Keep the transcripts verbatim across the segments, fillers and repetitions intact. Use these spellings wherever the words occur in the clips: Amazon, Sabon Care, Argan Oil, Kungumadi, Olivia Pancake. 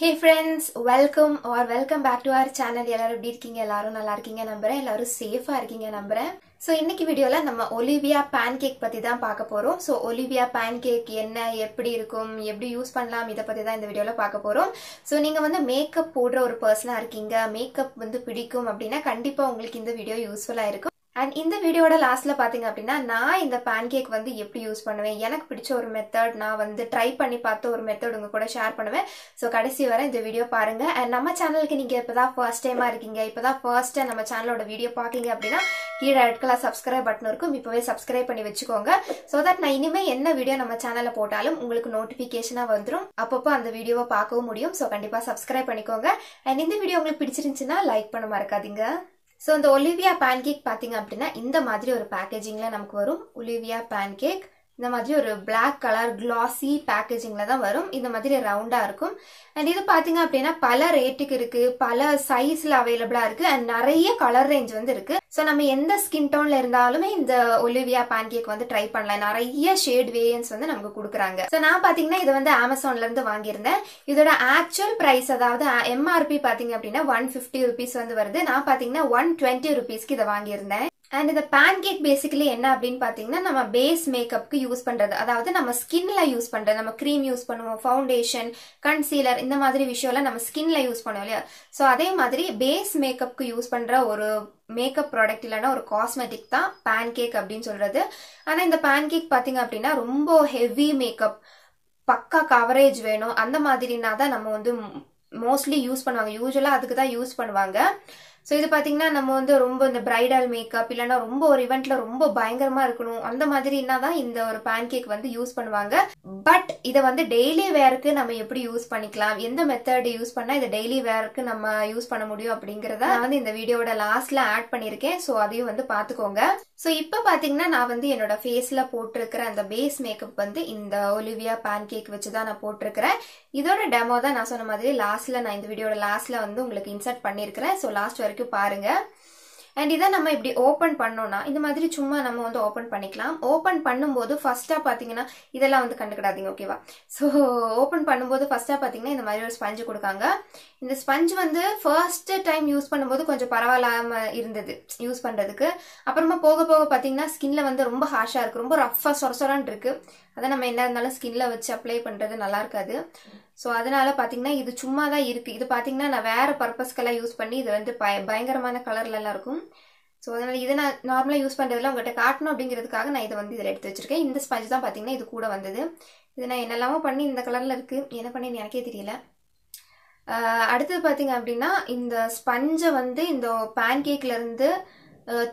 Hey friends, welcome or welcome back to our channel. Ellaru irkinga, ellaru nalla irkinga nambara, ellaru safe ah irkinga nambara. So inniki video la nama Olivia Pancake patti dhaan paakaporom. So Olivia Pancake enna eppadi irukum, eppadi use pannalam idha patti dhaan indha video la paakaporom. So neenga vanda makeup podra oru person ah irkinga, makeup vandu pidikum appadina kandipa ungalku indha video useful ah irukum. And in the video last la pathinga appadina na indha pancake vandu eppadi use pannuven enakku pidicha oru method na vandu try panni paatha oru method unga kuda share pannuven so kadasi vara indha video paarenga and nama channel ku neenga ippa first time ah irkinga ippa da first time nama channel oda video paakinga appadina keela red color subscribe button irukum ippave subscribe panni vechukonga so that na inime enna video nama channel la potalum ungalku notification ah vandrum appappa andha video va paakavum mudiyum so kandipa subscribe pannikonga and indha video ungalku pidichirunchina like panna marakadinga. So in the Olivia Pancake pathinga appadina indha maadhiri oru packaging la namakku varum Olivia Pancake indha maadhiri oru black color glossy packaging la dhaan varum indha maadhiri round ah irukum and idu pathinga appadina pala rate ku irukku pala size la available ah irukku and nariya color range vandu irukku so nama endha skin tone la irundhalume indha Olivia Pancake vandu try pannalam nariya shade variants vandu namakku kudukranga so na pathinga idu vandu Amazon la irundhu vaangirnen idoda actual price adavadhu M R P pathinga appadina one hundred fifty rupees vandu varudhu na pathinga one hundred twenty rupees ku idu vaangirnen. And the pancake basically enna appadinu pathinga nama base makeup ku use pandrathu adavadhu nama skin la use pandrathu nama cream use பண்ணுவோம் foundation concealer இந்த மாதிரி விஷயல நம்ம skin la use பண்ணுவோம் இல்லையா so அதே மாதிரி base makeup ku use பண்ற ஒரு மேக்கப் ப்ராடக்ட் இல்லனா ஒரு காஸ்மெடிக் தான் pancake அப்படினு சொல்றது. ஆனா இந்த pancake பாத்தீங்க அப்படினா ரொம்ப ஹெவி மேக்கப் பக்கா கவரேஜ் வேணும் அந்த மாதிரினா தான் நம்ம வந்து mostly யூஸ் பண்ணுவாங்க யூசுவலா அதுக்கு தான் யூஸ் பண்ணுவாங்க. So idu pathinga namu vandu romba indha bridal makeup illana romba or event la romba bayangarama irukanum andha madiri inna da indha or pancake vandu use pannuvaanga but idu vandu daily wear ku namu eppadi use pannikalam endha method use panna idu daily wear ku namu use panna mudiyum abingiradha na vandu indha video oda last la add pannirken so adhiyum vandu paathukonga. So ipo pathinga na vandu enoda face la potirukra andha base makeup vandu indha Olivia Pancake vechu da na potirukren idoda demo da na sonna madiri last la na indha video oda last la vandu ungalku insert pannirukren so last wear பாருங்க and இத நம்ம இப்படி open பண்ணோம்னா இந்த மாதிரி சும்மா நம்ம வந்து ஓபன் பண்ணிக்கலாம். ஓபன் பண்ணும்போது ஃபர்ஸ்டா பாத்தீங்கன்னா இதெல்லாம் வந்து கண்டுக்கிடாதீங்க ஓகேவா. சோ ஓபன் பண்ணும்போது ஃபர்ஸ்டா பாத்தீங்கன்னா இந்த மாதிரி ஒரு ஸ்பஞ்ச் கொடுக்காங்க. இந்த ஸ்பஞ்ச் வந்து ஃபர்ஸ்ட் டைம் யூஸ் பண்ணும்போது கொஞ்சம் பரவாயில்லாம இருந்தது யூஸ் பண்றதுக்கு. அப்புறமா போக போக பாத்தீங்கன்னா ஸ்கின்ல வந்து ரொம்ப ஹாஷா இருக்கு ரொம்ப ரஃப்பா சொரசொரன்னு இருக்கு. அத நம்ம என்ன இருந்தாலும் ஸ்கின்ல வச்சு அப்ளை பண்றது நல்லா இருக்காது. சோ அதனால பாத்தீங்கன்னா இது சும்மா தான் இருக்கு. இது பாத்தீங்கன்னா நான் வேற பர்பஸ்க்கெல்லாம் யூஸ் பண்ணி இது வந்து பயங்கரமான கலர்ல எல்லாம் இருக்கும். சோ அதனால இத நான் நார்மலா யூஸ் பண்றதுல உங்ககிட்ட காட்டணும் அப்படிங்கிறதுக்காக நான் இத வந்து இதல எடுத்து வச்சிருக்கேன். இந்த ஸ்பஞ்ச் தான் பாத்தீங்கன்னா இது கூட வந்தது. இது நான் என்னெல்லாம் பண்ணி இந்த கலர்ல இருக்கு என்ன பண்ணேன்னு எனக்கே தெரியல. அடுத்து பாத்தீங்க அப்படின்னா இந்த ஸ்பஞ்சை வந்து இந்த பான்கேக்ல இருந்து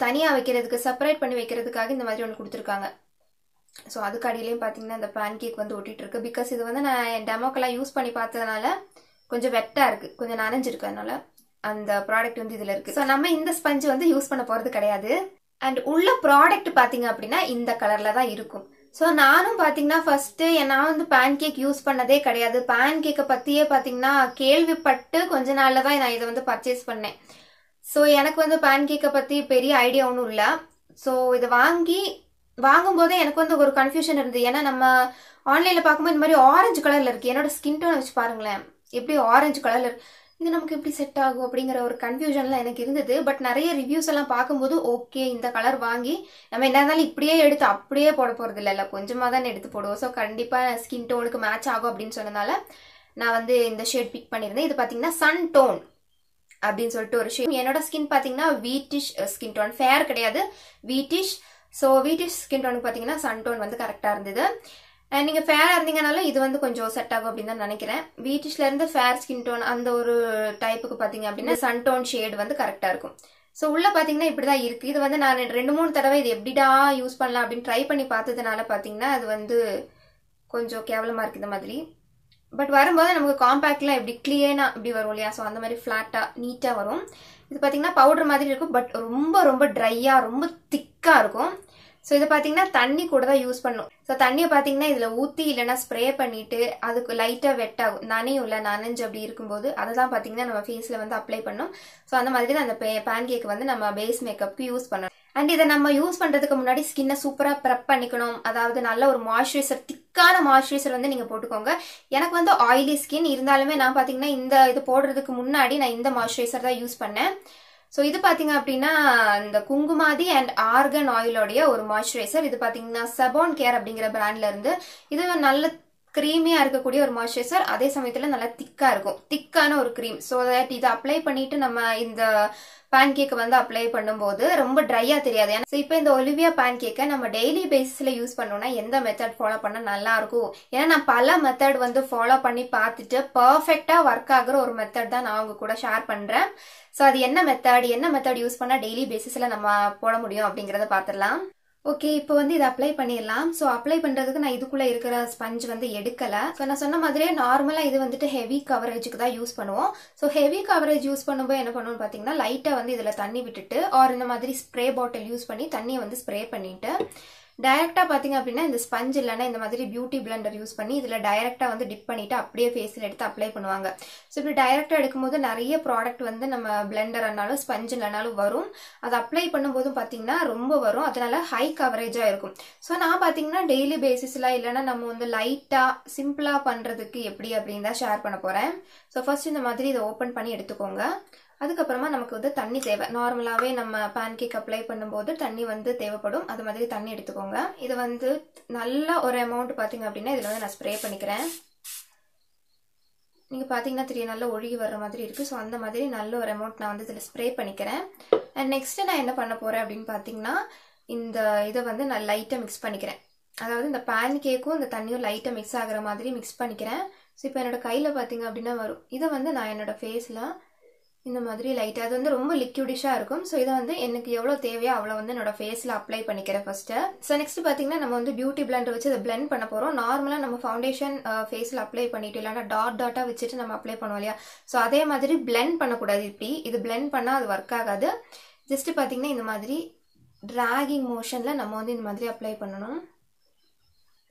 தனியா வைக்கிறதுக்கு செப்பரேட் பண்ணி வைக்கிறதுக்காக இந்த மாதிரி ஒன்னு கொடுத்திருக்காங்க. So அதுக்கு அடியிலயும் பாத்தீங்கன்னா இந்த pancake வந்து ஒட்டிட்டு இருக்கு because இது வந்து நான் டெமோக்கெல்லாம் யூஸ் பண்ணி பார்த்ததனால கொஞ்சம் வெட்டா இருக்கு கொஞ்சம் நனைஞ்சிருக்கு அதனால அந்த ப்ராடக்ட் வந்து இதுல இருக்கு. சோ நம்ம இந்த ஸ்பஞ்ச் வந்து யூஸ் பண்ண போறது கிடையாது and உள்ள ப்ராடக்ட் பாத்தீங்க அப்படினா இந்த கலர்ல தான் இருக்கும். சோ நானும் பாத்தீங்கன்னா ஃபர்ஸ்ட் நான் வந்து pancake யூஸ் பண்ணதே கிடையாது. pancake பத்தியே பாத்தீங்கன்னா கேள்விப்பட்டு கொஞ்ச நாள்ல தான் நான் இத வந்து பர்ச்சேஸ் பண்ணேன். சோ எனக்கு வந்து pancake பத்தி பெரிய ஐடியா ஒண்ணும் இல்ல. சோ இது வாங்கி வாங்கும்போது எனக்கு வந்து ஒரு கன்ஃபியூஷன் இருந்தது. ஏன்னா நம்ம ஆன்லைன்ல பாக்கும்போது இந்த மாதிரி ஆரஞ்சு கலர்ல இருக்கு. என்னோட ஸ்கின் டோன் வச்சு பாருங்களேன் எப்படி ஆரஞ்சு கலர்ல இது நமக்கு எப்படி செட் ஆகும் அப்படிங்கிற ஒரு கன்ஃபியூஷன்ல எனக்கு இருந்தது. பட் நிறைய ரிவ்யூஸ் எல்லாம் பார்க்கும்போது ஓகே இந்த கலர் வாங்கி நம்ம என்ன இருந்தாலும் இப்படியே எடுத்து அப்படியே போட போறது இல்ல கொஞ்சமா தான் எடுத்து போடுவோம். ஸோ கண்டிப்பா ஸ்கின் டோனுக்கு மேட்ச் ஆகும் அப்படின்னு சொன்னதுனால நான் வந்து இந்த ஷேட் பிக் பண்ணிருந்தேன். இது பாத்தீங்கன்னா சன் டோன் அப்படின்னு சொல்லிட்டு ஒரு ஷேட். என்னோட ஸ்கின் பாத்தீங்கன்னா வீட்டிஷ் ஸ்கின் டோன் ஃபேர் கிடையாது வீட்டிஷ். சோ வீட்டிஷ் ஸ்கின் டோனுக்கு பாத்தீங்கன்னா சன் டோன் வந்து கரெக்டா இருந்தது. அண்ட் நீங்க ஃபேரா இருந்தீங்கனாலும் இது வந்து கொஞ்சம் செட் ஆகும் அப்படின்னு தான் நினைக்கிறேன். வீட்டிஷ்ல இருந்து ஃபேர் ஸ்கின் டோன் அந்த ஒரு டைப்புக்கு பாத்தீங்க அப்படின்னா சன் டோன் ஷேட் வந்து கரெக்டா இருக்கும். சோ உள்ள பாத்தீங்கன்னா இப்படிதான் இருக்கு. இது வந்து நான் ரெண்டு மூணு தடவை இது எப்படிடா யூஸ் பண்ணலாம் அப்படின்னு ட்ரை பண்ணி பார்த்ததுனால பாத்தீங்கன்னா அது வந்து கொஞ்சம் கேவலமா இருக்கு இந்த மாதிரி. பட் வரும்போது நமக்கு காம்பேக்ட்லாம் எப்படி கிளியனா இப்படி வரும் இல்லையா. ஸோ அந்த மாதிரி ஃபிளாட்டா நீட்டா வரும். இது பாத்தீங்கன்னா பவுடர் மாதிரி இருக்கும் பட் ரொம்ப ரொம்ப ட்ரையா ரொம்ப திக்கா இருக்கும். ஸோ இதை பாத்தீங்கன்னா தண்ணி கூட தான் யூஸ் பண்ணும். ஸோ தண்ணியை பாத்தீங்கன்னா இதுல ஊத்தி இல்லைன்னா ஸ்ப்ரே பண்ணிட்டு அதுக்கு லைட்டா வெட் ஆகும் நனையும் இல்லை நனைஞ்சு அப்படி இருக்கும்போது அதுதான் பாத்தீங்கன்னா நம்ம ஃபேஸ்ல வந்து அப்ளை பண்ணும். ஸோ அந்த மாதிரி தான் அந்த பேன்கேக் வந்து நம்ம பேஸ் மேக்கப்க்கு யூஸ் பண்ணணும். And if we use the skin as super prep, that is a moisturizer, thickana moisturizer. I have oily skin, so I use this moisturizer. So this is Kungumadi and Argan Oil moisturizer. This is Sabon Care brand. This is creamy moisturizer. அதே சமயத்துல நல்ல திக்கா இருக்கும் திக்கான ஒரு cream so that இத apply பண்ணிட்டு நம்ம இந்த pancake வந்து அப்ளை பண்ணும்போது ரொம்ப ட்ரையா தெரியாது. சோ இப்போ இந்த Olivia pancake நம்ம daily basisல யூஸ் பண்ணோம்னா எந்த method follow பண்ணா நல்லா இருக்கும்? ஏன்னா நான் பல method வந்து follow பண்ணி பார்த்துட்டு perfect-ஆ work ஆகுற ஒரு method தான் நான் உங்க கூட ஷேர் பண்றேன். சோ அது என்ன method என்ன method யூஸ் பண்ணா daily basisல நம்ம போட முடியும் அப்படிங்கறத பாத்துறலாம். Okay, இப்போ வந்து இத அப்ளை பண்ணிரலாம். சோ அப்ளை பண்றதுக்கு நான் இதுக்குள்ள இருக்கிற ஸ்பஞ்ச் வந்து எடுக்கல. சோ நான் சொன்ன மாதிரியே நார்மலா இது வந்துட்டு ஹெவி கவரேஜ்க்கு தான் யூஸ் பண்ணுவோம். சோ ஹெவி கவரேஜ் யூஸ் பண்ணும்போது என்ன பண்ணுவோம் பாத்தீங்கன்னா லைட்டா வந்து இதல தண்ணி விட்டுட்டு ஆர் இந்த மாதிரி ஸ்ப்ரே பாட்டில் யூஸ் பண்ணி தண்ணியை வந்து ஸ்ப்ரே பண்ணிட்டு டைரக்ட்டா பாத்தீங்க அப்படினா இந்த ஸ்பஞ்ச் இல்லனா இந்த மாதிரி பியூட்டி பிளெண்டர் யூஸ் பண்ணி இதல டைரக்ட்டா வந்து டிப் பண்ணிட்டு அப்படியே ஃபேஸ்ல எடுத்து அப்ளை பண்ணுவாங்க. சோ இப்படி டைரக்ட்டா எடுக்கும்போது நிறைய ப்ராடக்ட் வந்து நம்ம பிளெண்டர் ஆனாலும் ஸ்பஞ்ச் இல்லனாலும் வரும். அது அப்ளை பண்ணும்போது பாத்தீங்கன்னா ரொம்ப வரும். அதனால ஹை கவரேஜா இருக்கும். சோ நான் பாத்தீங்கன்னா டெய்லி பேசிஸ்ல இல்லனா நம்ம வந்து லைட்டா சிம்பிளா பண்றதுக்கு எப்படி அப்படினா ஷேர் பண்ண போறேன். சோ ஃபர்ஸ்ட் இந்த மாதிரி இத ஓபன் பண்ணி எடுத்துக்கோங்க. அதுக்கப்புறமா நமக்கு வந்து தண்ணி தேவை. நார்மலாவே நம்ம pancake அப்ளை பண்ணும்போது தண்ணி வந்து தேவைப்படும். அது மாதிரி தண்ணி எடுத்துக்கோங்க. இது வந்து நல்ல ஒரு அமௌண்ட் பாத்தீங்க அப்படினா இதல வந்து நான் ஸ்ப்ரே பண்ணிக்கிறேன். நீங்க பாத்தீங்கன்னா தெரிய நல்ல ஒளிகி வர்ற மாதிரி இருக்கு. சோ அந்த மாதிரி நல்ல ஒரு அமௌண்ட் நான் வந்து இதல ஸ்ப்ரே பண்ணிக்கிறேன். and next நான் என்ன பண்ண போறேன் அப்படினு பாத்தீங்கன்னா இந்த இத வந்து நான் லைட்டா mix பண்ணிக்கிறேன். அதாவது இந்த pancake-ம் இந்த தண்ணியும் லைட்டா mix ஆகுற மாதிரி mix பண்ணிக்கிறேன். சோ இப்போ என்னோட கையில பாத்தீங்க அப்படினா வரும். இத வந்து நான் என்னோட ஃபேஸ்ல இந்த மாதிரி லைட்டா அது வந்து ரொம்ப லிக்விடிஷா இருக்கும். சோ இத வந்து எனக்கு எவ்வளவு தேவையோ அவ்வளவு வந்து என்னோட ஃபேஸ்ல அப்ளை பண்ணிக்கிறேன் ஃபர்ஸ்ட். சோ நெக்ஸ்ட் பாத்தீங்கன்னா நம்ம வந்து பியூட்டி பிளெண்டர் வச்சு இத blend பண்ண போறோம். நார்மலா நம்ம ஃபவுண்டேஷன் ஃபேஸ்ல அப்ளை பண்ணிட்டு இல்லனா டாட் டாட்டா வச்சிட்டு நம்ம அப்ளை பண்ணுவோம்லையா. சோ அதே மாதிரி blend பண்ண கூடாது. இப்படி இது blend பண்ணா அது வர்க் ஆகாது. ஜஸ்ட் பாத்தீங்கன்னா இந்த மாதிரி dragging motionல நம்ம வந்து இந்த மாதிரி அப்ளை பண்ணனும்.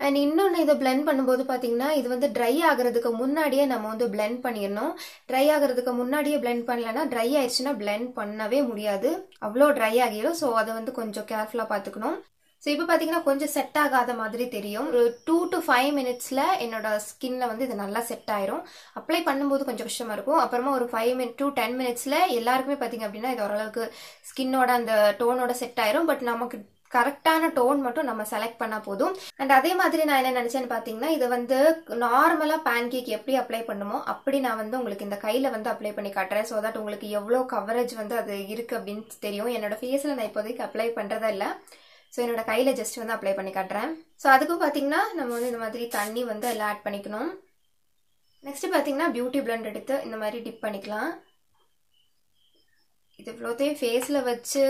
And இன்னொரு இத blend பண்ணும்போது பாத்தீங்கன்னா இது வந்து dry ஆகிறதுக்கு முன்னாடியே நம்ம வந்து blend பண்ணிரணும். dry ஆகிறதுக்கு முன்னாடியே blend பண்ணலனா dry ஆயிடுச்சுனா blend பண்ணவே முடியாது. அவ்ளோ dry ஆகிரும். சோ அத வந்து கொஞ்சம் கேர்ஃபுல்லா பாத்துக்கணும். சோ இப்போ பாத்தீங்கன்னா கொஞ்சம் செட் ஆகாத மாதிரி தெரியும். two to five minutesல என்னோட ஸ்கின்ல வந்து இது நல்லா செட் ஆயிரும். அப்ளை பண்ணும்போது கொஞ்சம் கஷ்டமா இருக்கும். அப்புறமா ஒரு five to ten minutesல எல்லாருக்குமே பாத்தீங்க அப்படினா இது ஓரளவுக்கு ஸ்கினோட அந்த டோனோட செட் ஆயிரும். பட் நமக்கு கரெக்ட்டான டோன் மட்டும் நம்ம செலக்ட் பண்ணா போதும். and அதே மாதிரி நான் என்ன நினைச்சேன்னு பாத்தீங்கன்னா இது வந்து நார்மலா pancake எப்படி அப்ளை பண்ணுமோ அப்படி நான் வந்து உங்களுக்கு இந்த கையில வந்து அப்ளை பண்ணி காட்றேன். so that உங்களுக்கு எவ்வளவு கவரேஜ் வந்து அது இருக்கு அப்படினு தெரியும். என்னோட ஃபேஸ்ல நான் இப்போதைக்கு அப்ளை பண்றதா இல்ல. so என்னோட கையில ஜஸ்ட் வந்து அப்ளை பண்ணி காட்றேன். so அதுக்கு பாத்தீங்கன்னா நம்ம வந்து இந்த மாதிரி தண்ணி வந்து எல்லாம் ஆட் பண்ணிக்கணும். next பாத்தீங்கன்னா பியூட்டி பிளெண்டர் எடுத்து இந்த மாதிரி டிப் பண்ணிக்கலாம். இது ப்ளோதே ஃபேஸ்ல வச்சு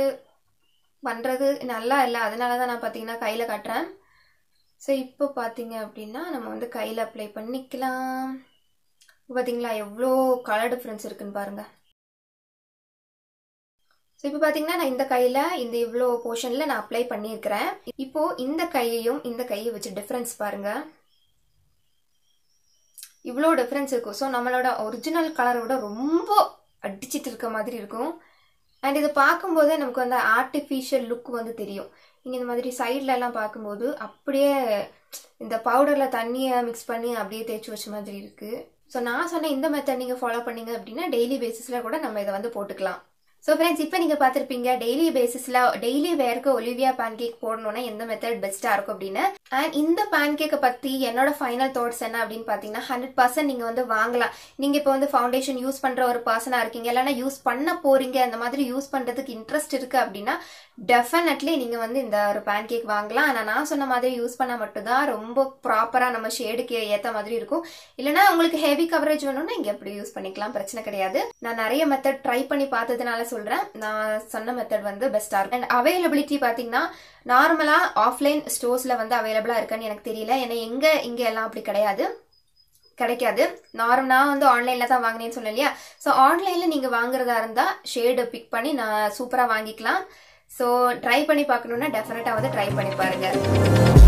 பண்றது நல்லா இல்ல. அதனால தான் நான் பாத்தீங்கன்னா கையில காட்றேன். சோ இப்போ பாத்தீங்க அப்படினா நம்ம வந்து கையில அப்ளை பண்ணிக்கலாம். பாத்தீங்களா எவ்ளோ கலர் டிஃபரன்ஸ் இருக்குன்னு பாருங்க. சோ இப்போ பாத்தீங்கன்னா நான் இந்த கையில இந்த இவ்ளோ போஷன்ல நான் அப்ளை பண்ணியிருக்கேன். இப்போ இந்த கையையும் இந்த கையை வச்சு டிஃபரன்ஸ் பாருங்க. இவ்ளோ டிஃபரன்ஸ் இருக்கு. சோ நம்மளோட ஒரிஜினல் கலரோட ரொம்ப அடிச்சிட்டு இருக்க மாதிரி இருக்கும். and இது பாக்கும்போது நமக்கு அந்த ஆர்ட்டிஃபிஷியல் லுக் வந்து தெரியும். நீங்க இந்த மாதிரி சைடுல எல்லாம் பாக்கும்போது அப்படியே இந்த பவுடர்ல தண்ணியை mix பண்ணி அப்படியே தேய்ச்சு வச்ச மாதிரி இருக்கு. சோ நான் சொன்ன இந்த மெத்தட் நீங்க ஃபாலோ பண்ணீங்க அப்படினா டெய்லி பேசிஸ்ல கூட நம்ம இத வந்து போட்டுக்கலாம். சோ फ्रेंड्स இப்போ நீங்க பாத்திருப்பீங்க டெய்லி பேசிஸ்ல டெய்லி வேர்க்கு ஒலிவியா pancake போடணும்னா எந்த மெத்தட் பெஸ்டா இருக்கும் அப்படினு. and இந்த pancake பத்தி என்னோட ஃபைனல் தாட்ஸ் என்ன அப்படினு பாத்தீங்கன்னா one hundred percent நீங்க வந்து வாங்கலாம். நீங்க இப்போ வந்து ஃபவுண்டேஷன் யூஸ் பண்ற ஒரு பர்சனா இருக்கீங்க இல்லனா யூஸ் பண்ண போறீங்க அந்த மாதிரி யூஸ் பண்றதுக்கு இன்ட்ரஸ்ட் இருக்கு அப்படினா definitely நீங்க வந்து இந்த ஒரு pancake வாங்கலாம். ஆனா நான் சொன்ன மாதிரி யூஸ் பண்ணா மட்டும் தான் ரொம்ப ப்ராப்பரா நம்ம ஷேடுக்கு ஏத்த மாதிரி இருக்கும். இல்லனா உங்களுக்கு ஹெவி கவரேஜ் வேணும்னா இங்க இப்படி யூஸ் பண்ணிக்கலாம். பிரச்சனை கிடையாது. நான் நிறைய மெத்தட் ட்ரை பண்ணி பார்த்ததனால சொல்றேன் நான் சொன்ன மெத்தட் வந்து பெஸ்டா இருக்கு. and availability பாத்தீங்கன்னா நார்மலா ஆஃப்லைன் ஸ்டோர்ஸ்ல வந்து அவேலபிளா இருக்கான்னு எனக்கு தெரியல. ஏன்னா எங்க இங்க எல்லாம் அப்படி கிடையாது கிடைக்காது. நார்மலா நான் வந்து ஆன்லைன்ல தான் வாங்குனேன்னு சொல்லலையா. சோ ஆன்லைன்ல நீங்க வாங்குறதா இருந்தா ஷேட் பிக் பண்ணி நான் சூப்பரா வாங்கிக்கலாம். சோ ட்ரை பண்ணி பார்க்கணும்னா டெஃபினட்டா வந்து ட்ரை பண்ணி பாருங்க.